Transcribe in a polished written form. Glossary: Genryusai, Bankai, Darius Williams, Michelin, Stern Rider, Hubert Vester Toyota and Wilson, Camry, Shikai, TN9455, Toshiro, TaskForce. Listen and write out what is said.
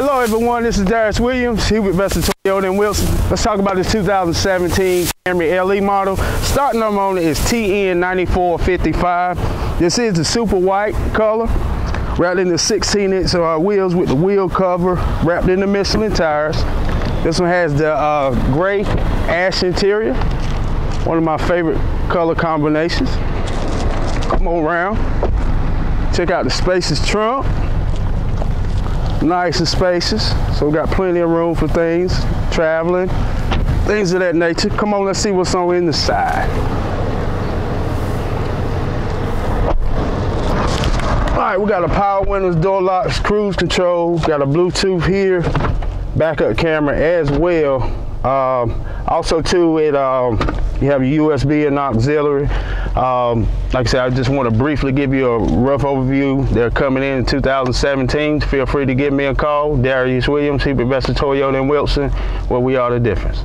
Hello everyone, this is Darius Williams, Hubert Vester Toyota and Wilson. Let's talk about this 2017 Camry LE model. Starting number on it is TN9455. This is the super white color, wrapped in the 16-inch wheels with the wheel cover, wrapped in the Michelin tires. This one has the gray ash interior, one of my favorite color combinations. Come on around, check out the spacious trunk. Nice and spacious, so we got plenty of room for things, traveling, things of that nature. Come on, let's see what's on the inside. All right, we got a power windows, door locks, cruise control, got a Bluetooth here, backup camera as well. Also too, you have a USB and auxiliary. Like I said, I just want to briefly give you a rough overview. They're coming in 2017. Feel free to give me a call. Darius Williams, Hubert Vester Toyota and Wilson, where we are the difference.